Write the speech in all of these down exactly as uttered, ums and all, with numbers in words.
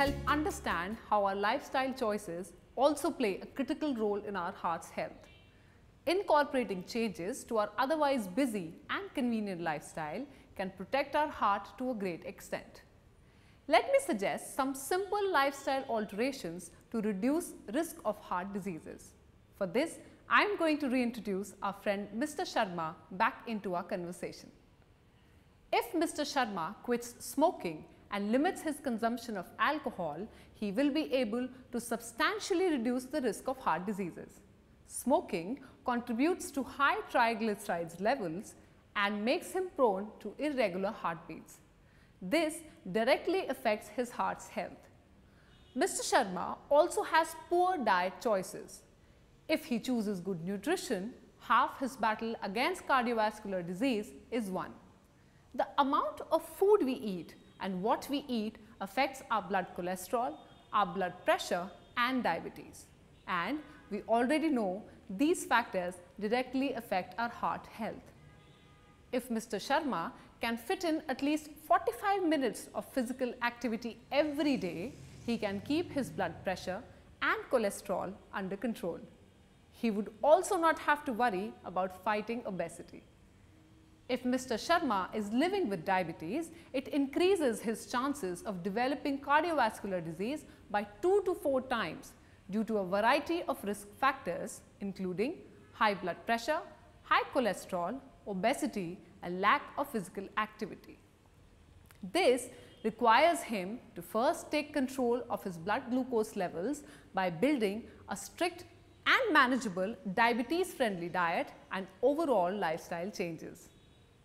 help understand how our lifestyle choices also play a critical role in our heart's health. Incorporating changes to our otherwise busy and convenient lifestyle can protect our heart to a great extent. Let me suggest some simple lifestyle alterations to reduce risk of heart diseases. For this, I am going to reintroduce our friend Mister Sharma back into our conversation. If Mister Sharma quits smoking and limits his consumption of alcohol, he will be able to substantially reduce the risk of heart diseases. Smoking contributes to high triglycerides levels and makes him prone to irregular heartbeats. This directly affects his heart's health. Mister Sharma also has poor diet choices. If he chooses good nutrition, half his battle against cardiovascular disease is won. The amount of food we eat and what we eat affects our blood cholesterol, our blood pressure and diabetes. And we already know these factors directly affect our heart health. If Mister Sharma can fit in at least forty-five minutes of physical activity every day, he can keep his blood pressure and cholesterol under control. He would also not have to worry about fighting obesity. If Mister Sharma is living with diabetes, it increases his chances of developing cardiovascular disease by two to four times due to a variety of risk factors including high blood pressure, high cholesterol, obesity and lack of physical activity. This requires him to first take control of his blood glucose levels by building a strict and manageable diabetes-friendly diet and overall lifestyle changes.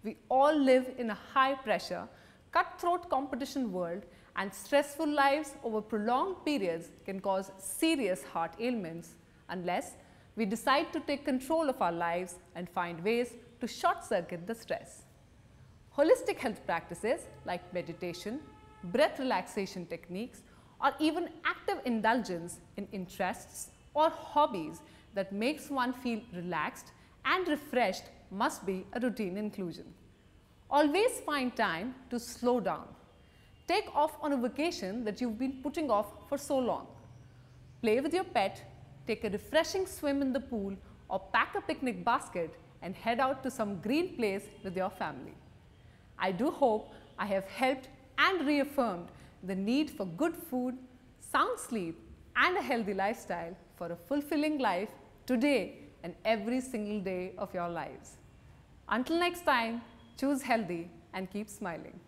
We all live in a high-pressure, cutthroat competition world, and stressful lives over prolonged periods can cause serious heart ailments unless we decide to take control of our lives and find ways to short-circuit the stress. Holistic health practices like meditation, breath relaxation techniques, or even active indulgence in interests or hobbies that makes one feel relaxed and refreshed must be a routine inclusion. Always find time to slow down. Take off on a vacation that you've been putting off for so long. Play with your pet, take a refreshing swim in the pool or pack a picnic basket and head out to some green place with your family. I do hope I have helped and reaffirmed the need for good food, sound sleep and a healthy lifestyle for a fulfilling life today and every single day of your lives. Until next time, choose healthy and keep smiling.